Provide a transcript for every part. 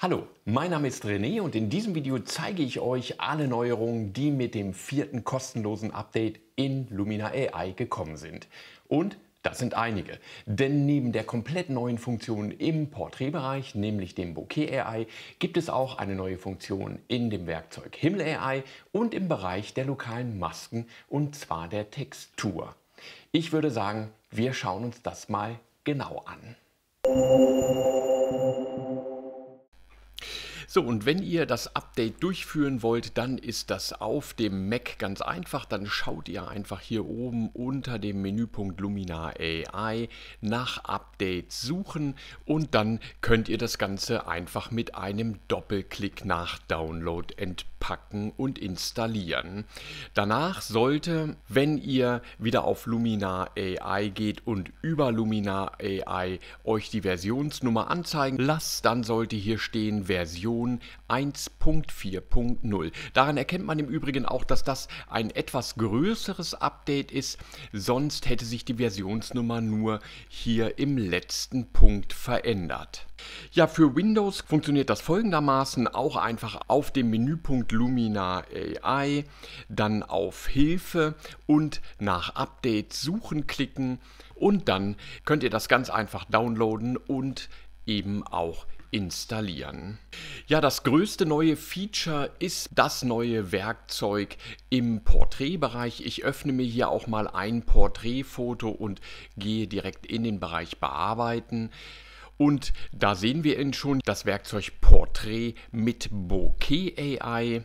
Hallo, mein Name ist René und in diesem Video zeige ich euch alle Neuerungen, die mit dem 4. kostenlosen Update in Luminar AI gekommen sind. Und das sind einige, denn neben der komplett neuen Funktion im Porträtbereich, nämlich dem Bokeh AI, gibt es auch eine neue Funktion in dem Werkzeug Himmel AI und im Bereich der lokalen Masken, und zwar der Textur. Ich würde sagen, wir schauen uns das mal genau an. So, und wenn ihr das Update durchführen wollt, dann ist das auf dem Mac ganz einfach. Dann schaut ihr einfach hier oben unter dem Menüpunkt Luminar AI nach Update suchen und dann könnt ihr das Ganze einfach mit einem Doppelklick nach Download entpacken und installieren. Danach sollte, wenn ihr wieder auf Luminar AI geht und über Luminar AI euch die Versionsnummer anzeigen lasst, dann sollte hier stehen Version 1.4.0. Daran erkennt man im Übrigen auch, dass das ein etwas größeres Update ist, sonst hätte sich die Versionsnummer nur hier im letzten Punkt verändert. Ja, für Windows funktioniert das folgendermaßen: auch einfach auf dem Menüpunkt Luminar AI, dann auf Hilfe und nach Update suchen klicken und dann könnt ihr das ganz einfach downloaden und eben auch installieren. Ja, das größte neue Feature ist das neue Werkzeug im Porträtbereich. Ich öffne mir hier auch mal ein Porträtfoto und gehe direkt in den Bereich Bearbeiten. Und da sehen wir eben schon das Werkzeug Porträt mit Bokeh AI.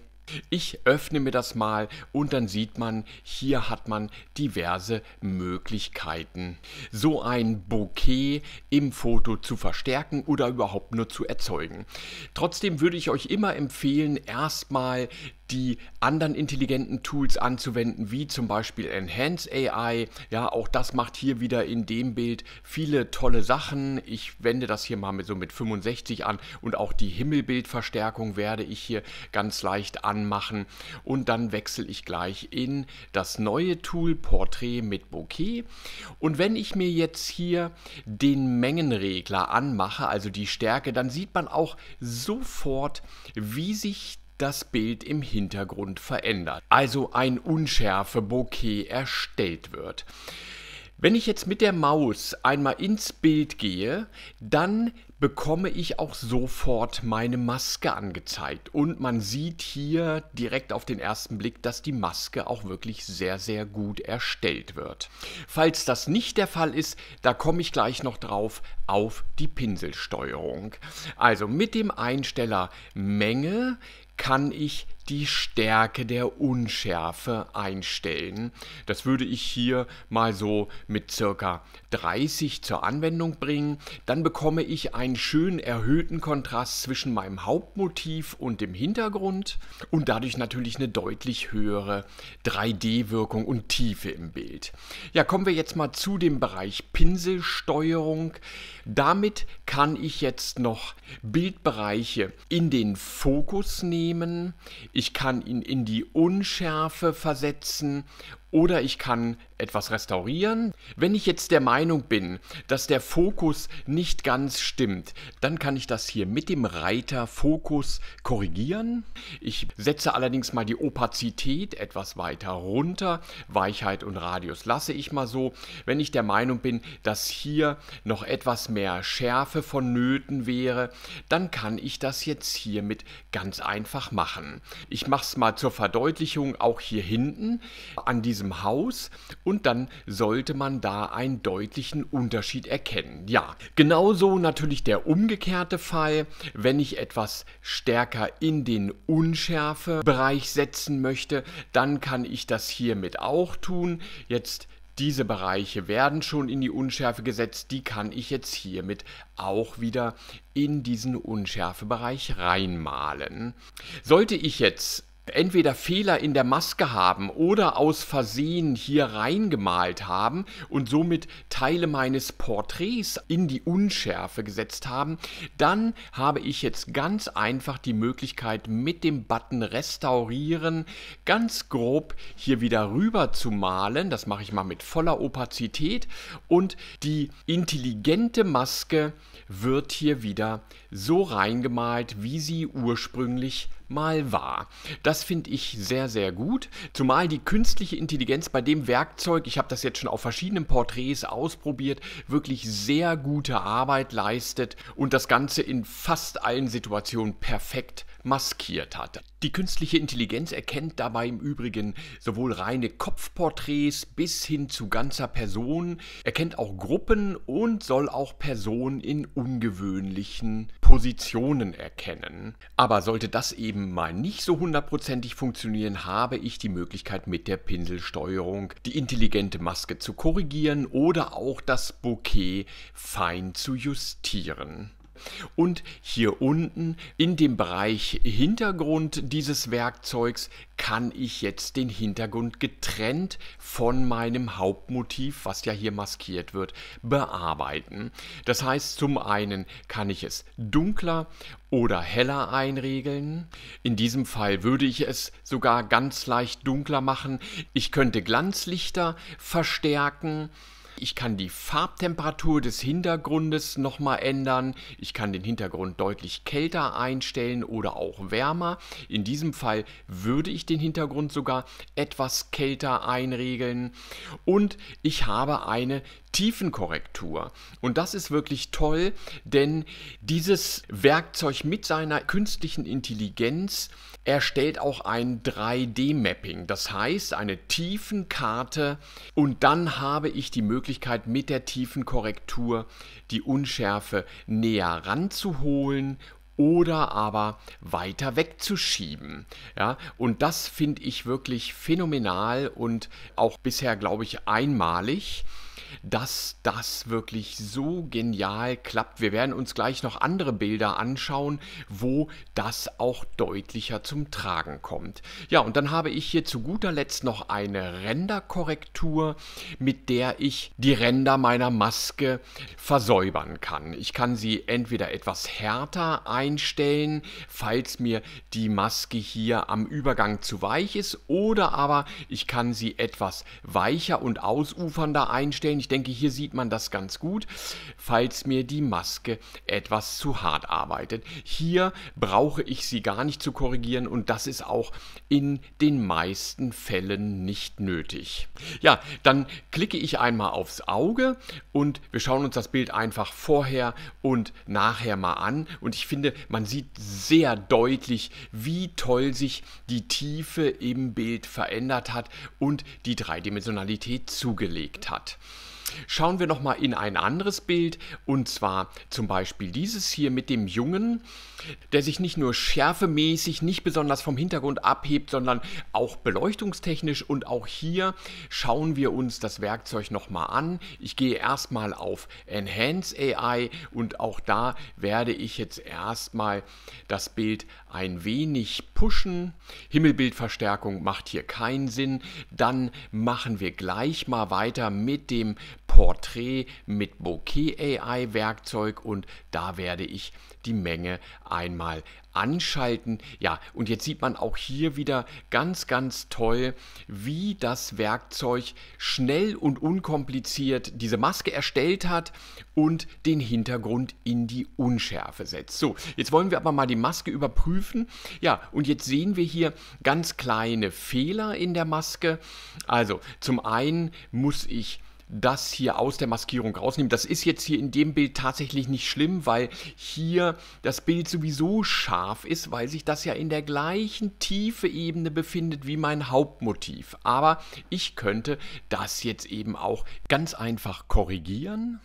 Ich öffne mir das mal und dann sieht man, hier hat man diverse Möglichkeiten, so ein Bokeh im Foto zu verstärken oder überhaupt nur zu erzeugen. Trotzdem würde ich euch immer empfehlen, erstmal die anderen intelligenten Tools anzuwenden, wie zum Beispiel Enhance AI. Ja, auch das macht hier wieder in dem Bild viele tolle Sachen. Ich wende das hier mal mit 65 an und auch die Himmelbildverstärkung werde ich hier ganz leicht anmachen. Und dann wechsle ich gleich in das neue Tool Porträt mit Bokeh. Und wenn ich mir jetzt hier den Mengenregler anmache, also die Stärke, dann sieht man auch sofort, wie sich das Bild im Hintergrund verändert, also ein unschärfe Bokeh erstellt wird. Wenn ich jetzt mit der Maus einmal ins Bild gehe, dann bekomme ich auch sofort meine Maske angezeigt. Und man sieht hier direkt auf den ersten Blick, dass die Maske auch wirklich sehr, sehr gut erstellt wird. Falls das nicht der Fall ist, da komme ich gleich noch drauf auf die Pinselsteuerung. Also mit dem Einsteller Menge kann ich die Stärke der Unschärfe einstellen. Das würde ich hier mal mit ca. 30 zur Anwendung bringen. Dann bekomme ich einen schön erhöhten Kontrast zwischen meinem Hauptmotiv und dem Hintergrund und dadurch natürlich eine deutlich höhere 3D-Wirkung und Tiefe im Bild. Ja, kommen wir jetzt mal zu dem Bereich Pinselsteuerung. Damit kann ich jetzt noch Bildbereiche in den Fokus nehmen. Ich kann ihn in die Unschärfe versetzen oder ich kann etwas restaurieren. Wenn ich jetzt der Meinung bin, dass der Fokus nicht ganz stimmt, dann kann ich das hier mit dem Reiter Fokus korrigieren. Ich setze allerdings mal die Opazität etwas weiter runter. Weichheit und Radius lasse ich mal so. Wenn ich der Meinung bin, dass hier noch etwas mehr Schärfe vonnöten wäre, dann kann ich das jetzt hiermit ganz einfach machen. Ich mache es mal zur Verdeutlichung auch hier hinten an diesem Haus. Und dann sollte man da einen deutlichen Unterschied erkennen. Ja, genauso natürlich der umgekehrte Fall. Wenn ich etwas stärker in den Unschärfebereich setzen möchte, dann kann ich das hiermit auch tun. Jetzt diese Bereiche werden schon in die Unschärfe gesetzt, die kann ich jetzt hiermit auch wieder in diesen Unschärfebereich reinmalen. Sollte ich jetzt entweder Fehler in der Maske haben oder aus Versehen hier reingemalt haben und somit Teile meines Porträts in die Unschärfe gesetzt haben, dann habe ich jetzt ganz einfach die Möglichkeit, mit dem Button Restaurieren ganz grob hier wieder rüber zu malen. Das mache ich mal mit voller Opazität und die intelligente Maske wird hier wieder so reingemalt, wie sie ursprünglich mal war. Das finde ich sehr, sehr gut. Zumal die künstliche Intelligenz bei dem Werkzeug, ich habe das jetzt schon auf verschiedenen Porträts ausprobiert, wirklich sehr gute Arbeit leistet und das Ganze in fast allen Situationen perfekt maskiert hat. Die künstliche Intelligenz erkennt dabei im Übrigen sowohl reine Kopfporträts bis hin zu ganzer Person, erkennt auch Gruppen und soll auch Personen in ungewöhnlichen Positionen erkennen. Aber sollte das eben mal nicht so hundertprozentig funktionieren, habe ich die Möglichkeit, mit der Pinselsteuerung die intelligente Maske zu korrigieren oder auch das Bokeh fein zu justieren. Und hier unten in dem Bereich Hintergrund dieses Werkzeugs kann ich jetzt den Hintergrund getrennt von meinem Hauptmotiv, was ja hier maskiert wird, bearbeiten. Das heißt, zum einen kann ich es dunkler oder heller einregeln. In diesem Fall würde ich es sogar ganz leicht dunkler machen. Ich könnte Glanzlichter verstärken. Ich kann die Farbtemperatur des Hintergrundes nochmal ändern. Ich kann den Hintergrund deutlich kälter einstellen oder auch wärmer. In diesem Fall würde ich den Hintergrund sogar etwas kälter einregeln. Und ich habe eine Tiefenkorrektur. Und das ist wirklich toll, denn dieses Werkzeug mit seiner künstlichen Intelligenz erstellt auch ein 3D-Mapping. Das heißt, eine Tiefenkarte, und dann habe ich die Möglichkeit, mit der Tiefenkorrektur die Unschärfe näher ranzuholen oder aber weiter wegzuschieben. Ja, und das finde ich wirklich phänomenal und auch bisher, glaube ich, einmalig, dass das wirklich so genial klappt. Wir werden uns gleich noch andere Bilder anschauen, wo das auch deutlicher zum Tragen kommt. Ja, und dann habe ich hier zu guter Letzt noch eine Renderkorrektur, mit der ich die Ränder meiner Maske versäubern kann. Ich kann sie entweder etwas härter einstellen, falls mir die Maske hier am Übergang zu weich ist, oder aber ich kann sie etwas weicher und ausufernder einstellen. Ich denke, hier sieht man das ganz gut, falls mir die Maske etwas zu hart arbeitet. Hier brauche ich sie gar nicht zu korrigieren und das ist auch in den meisten Fällen nicht nötig. Ja, dann klicke ich einmal aufs Auge und wir schauen uns das Bild einfach vorher und nachher mal an. Und ich finde, man sieht sehr deutlich, wie toll sich die Tiefe im Bild verändert hat und die Dreidimensionalität zugelegt hat. Schauen wir nochmal in ein anderes Bild, und zwar zum Beispiel dieses hier mit dem Jungen, der sich nicht nur schärfemäßig nicht besonders vom Hintergrund abhebt, sondern auch beleuchtungstechnisch, und auch hier schauen wir uns das Werkzeug nochmal an. Ich gehe erstmal auf Enhance AI und auch da werde ich jetzt erstmal das Bild ein wenig pushen. Himmelbildverstärkung macht hier keinen Sinn. Dann machen wir gleich mal weiter mit dem Porträt mit Bokeh AI Werkzeug und da werde ich die Menge einmal anschalten. Ja, und jetzt sieht man auch hier wieder ganz, ganz toll, wie das Werkzeug schnell und unkompliziert diese Maske erstellt hat und den Hintergrund in die Unschärfe setzt. So, jetzt wollen wir aber mal die Maske überprüfen. Ja, und jetzt sehen wir hier ganz kleine Fehler in der Maske. Also, zum einen muss ich das hier aus der Maskierung rausnehmen. Das ist jetzt hier in dem Bild tatsächlich nicht schlimm, weil hier das Bild sowieso scharf ist, weil sich das ja in der gleichen tiefe Ebene befindet wie mein Hauptmotiv. Aber ich könnte das jetzt eben auch ganz einfach korrigieren.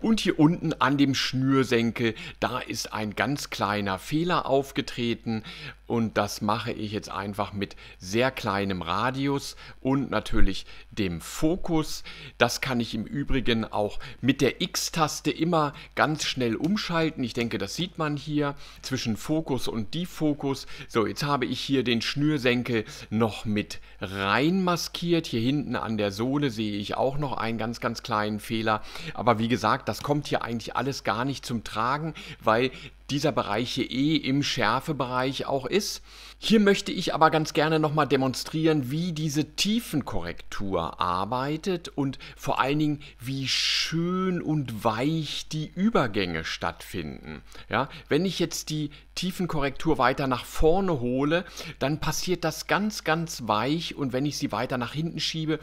Und hier unten an dem Schnürsenkel, da ist ein ganz kleiner Fehler aufgetreten und das mache ich jetzt einfach mit sehr kleinem Radius und natürlich dem Fokus. Das kann ich im Übrigen auch mit der X-Taste immer ganz schnell umschalten. Ich denke, das sieht man hier zwischen Fokus und Defokus. So, jetzt habe ich hier den Schnürsenkel noch mit rein maskiert. Hier hinten an der Sohle sehe ich auch noch einen ganz, ganz kleinen Fehler. Aber wie gesagt, das kommt hier eigentlich alles gar nicht zum Tragen, weil dieser Bereich hier eh im Schärfebereich auch ist. Hier möchte ich aber ganz gerne nochmal demonstrieren, wie diese Tiefenkorrektur arbeitet und vor allen Dingen, wie schön und weich die Übergänge stattfinden. Ja, wenn ich jetzt die Tiefenkorrektur weiter nach vorne hole, dann passiert das ganz, ganz weich, und wenn ich sie weiter nach hinten schiebe,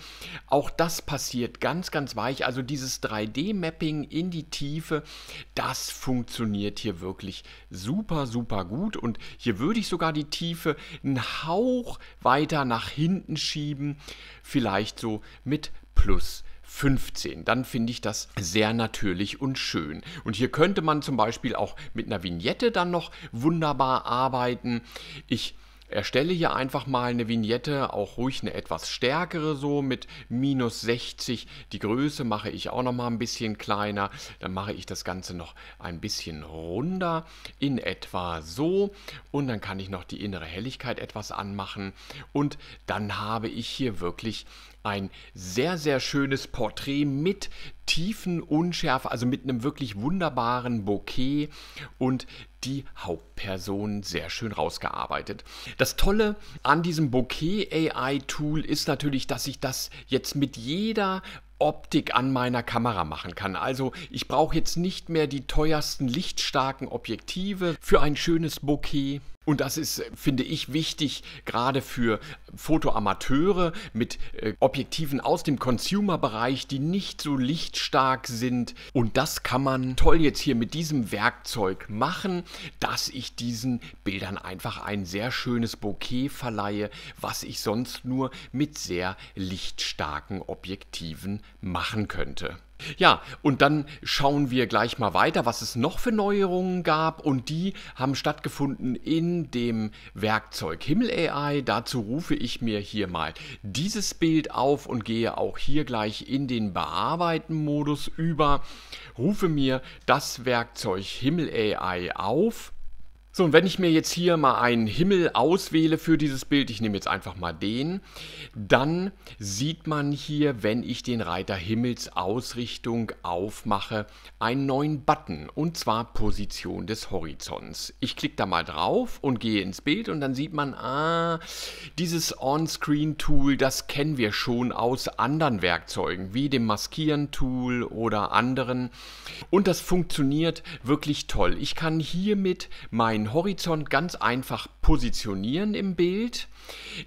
auch das passiert ganz, ganz weich. Also dieses 3D-Mapping in die Tiefe, das funktioniert hier wirklich super, super gut, und hier würde ich sogar die Tiefe einen Hauch weiter nach hinten schieben, vielleicht so mit plus 15, dann finde ich das sehr natürlich und schön. Und hier könnte man zum Beispiel auch mit einer Vignette dann noch wunderbar arbeiten. Ich erstelle hier einfach mal eine Vignette, auch ruhig eine etwas stärkere, so mit minus 60. Die Größe mache ich auch noch mal ein bisschen kleiner. Dann mache ich das Ganze noch ein bisschen runder, in etwa so. Und dann kann ich noch die innere Helligkeit etwas anmachen. Und dann habe ich hier wirklich ein sehr, sehr schönes Porträt mit Tiefenunschärfe, also mit einem wirklich wunderbaren Bokeh, und die Hauptperson sehr schön rausgearbeitet. Das Tolle an diesem Bokeh AI Tool ist natürlich, dass ich das jetzt mit jeder Optik an meiner Kamera machen kann. Also ich brauche jetzt nicht mehr die teuersten lichtstarken Objektive für ein schönes Bokeh. Und das ist, finde ich, wichtig, gerade für Fotoamateure mit Objektiven aus dem Consumer-Bereich, die nicht so lichtstark sind. Und das kann man toll jetzt hier mit diesem Werkzeug machen, dass ich diesen Bildern einfach ein sehr schönes Bokeh verleihe, was ich sonst nur mit sehr lichtstarken Objektiven machen könnte. Ja, und dann schauen wir gleich mal weiter, was es noch für Neuerungen gab, und die haben stattgefunden in dem Werkzeug Himmel AI. Dazu rufe ich mir hier mal dieses Bild auf und gehe auch hier gleich in den Bearbeiten-Modus über, rufe mir das Werkzeug Himmel AI auf. So, und wenn ich mir jetzt hier mal einen Himmel auswähle für dieses Bild, ich nehme jetzt einfach mal den, dann sieht man hier, wenn ich den Reiter Himmelsausrichtung aufmache, einen neuen Button, und zwar Position des Horizonts. Ich klicke da mal drauf und gehe ins Bild, und dann sieht man, dieses On-Screen-Tool, das kennen wir schon aus anderen Werkzeugen, wie dem Maskieren-Tool oder anderen. Und das funktioniert wirklich toll. Ich kann hiermit meinen Horizont ganz einfach positionieren im Bild.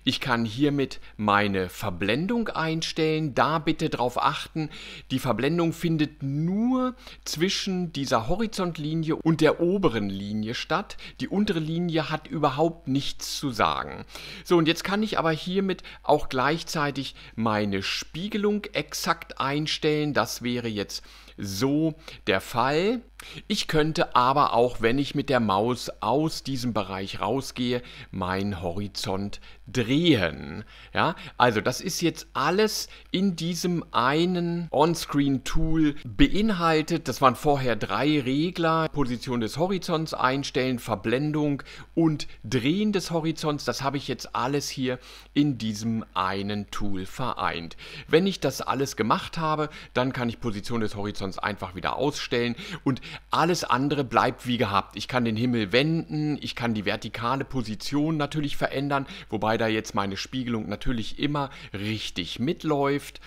Ich kann hiermit meine Verblendung einstellen. Da bitte darauf achten, die Verblendung findet nur zwischen dieser Horizontlinie und der oberen Linie statt. Die untere Linie hat überhaupt nichts zu sagen. So, und jetzt kann ich aber hiermit auch gleichzeitig meine Spiegelung exakt einstellen. Das wäre jetzt so der Fall. Ich könnte aber auch, wenn ich mit der Maus aus diesem Bereich rausgehe, meinen Horizont drehen. Ja, also das ist jetzt alles in diesem einen On-Screen-Tool beinhaltet. Das waren vorher drei Regler: Position des Horizonts einstellen, Verblendung und Drehen des Horizonts. Das habe ich jetzt alles hier in diesem einen Tool vereint. Wenn ich das alles gemacht habe, dann kann ich Position des Horizonts einfach wieder ausstellen, und alles andere bleibt wie gehabt. Ich kann den Himmel wenden, ich kann die vertikale Position natürlich verändern, wobei da jetzt meine Spiegelung natürlich immer richtig mitläuft.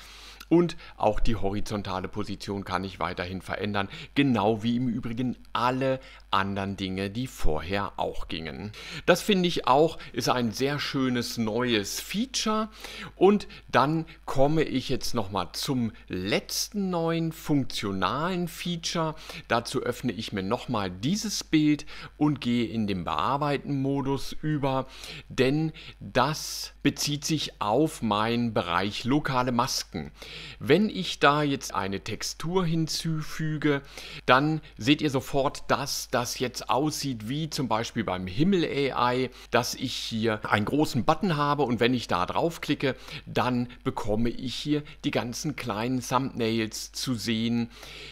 Und auch die horizontale Position kann ich weiterhin verändern, genau wie im Übrigen alle anderen Dinge, die vorher auch gingen. Das finde ich auch, ist ein sehr schönes neues Feature. Und dann komme ich jetzt nochmal zum letzten neuen funktionalen Feature. Dazu öffne ich mir nochmal dieses Bild und gehe in den Bearbeiten-Modus über, denn das bezieht sich auf meinen Bereich lokale Masken. Wenn ich da jetzt eine Textur hinzufüge, dann seht ihr sofort, dass das jetzt aussieht wie zum Beispiel beim Himmel AI, dass ich hier einen großen Button habe, und wenn ich da draufklicke, dann bekomme ich hier die ganzen kleinen Thumbnails zu sehen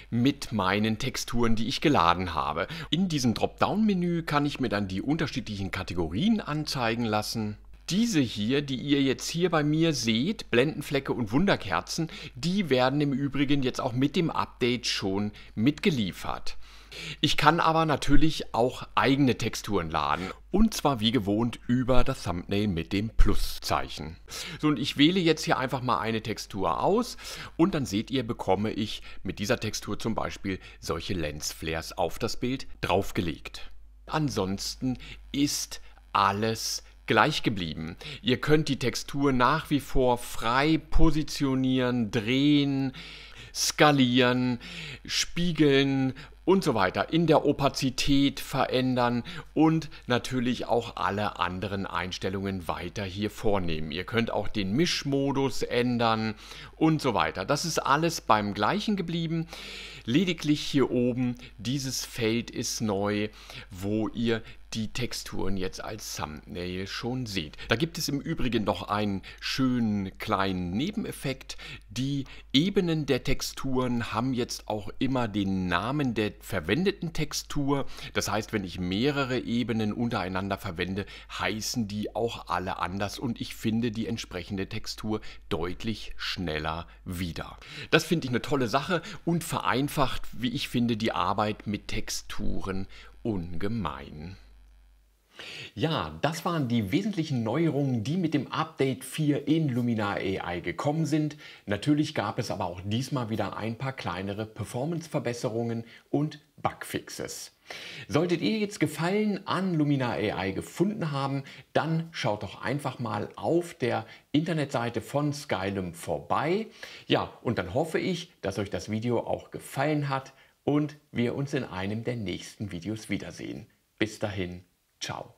mit meinen Texturen, die ich geladen habe. In diesem Dropdown-Menü kann ich mir dann die unterschiedlichen Kategorien anzeigen lassen. Diese hier, die ihr jetzt hier bei mir seht, Blendenflecke und Wunderkerzen, die werden im Übrigen jetzt auch mit dem Update schon mitgeliefert. Ich kann aber natürlich auch eigene Texturen laden. Und zwar wie gewohnt über das Thumbnail mit dem Pluszeichen. So, und ich wähle jetzt hier einfach mal eine Textur aus und dann seht ihr, bekomme ich mit dieser Textur zum Beispiel solche Lensflares auf das Bild draufgelegt. Ansonsten ist alles gleich geblieben. Ihr könnt die Textur nach wie vor frei positionieren, drehen, skalieren, spiegeln und so weiter, in der Opazität verändern und natürlich auch alle anderen Einstellungen weiter hier vornehmen. Ihr könnt auch den Mischmodus ändern und so weiter. Das ist alles beim Gleichen geblieben. Lediglich hier oben, dieses Feld ist neu, wo ihr die Texturen jetzt als Thumbnail schon seht. Da gibt es im Übrigen noch einen schönen kleinen Nebeneffekt. Die Ebenen der Texturen haben jetzt auch immer den Namen der verwendeten Textur. Das heißt, wenn ich mehrere Ebenen untereinander verwende, heißen die auch alle anders und ich finde die entsprechende Textur deutlich schneller wieder. Das finde ich eine tolle Sache und vereinfacht, wie ich finde, die Arbeit mit Texturen ungemein. Ja, das waren die wesentlichen Neuerungen, die mit dem Update 4 in Luminar AI gekommen sind. Natürlich gab es aber auch diesmal wieder ein paar kleinere Performance-Verbesserungen und Bugfixes. Solltet ihr jetzt Gefallen an Luminar AI gefunden haben, dann schaut doch einfach mal auf der Internetseite von Skylum vorbei. Ja, und dann hoffe ich, dass euch das Video auch gefallen hat und wir uns in einem der nächsten Videos wiedersehen. Bis dahin. Ciao.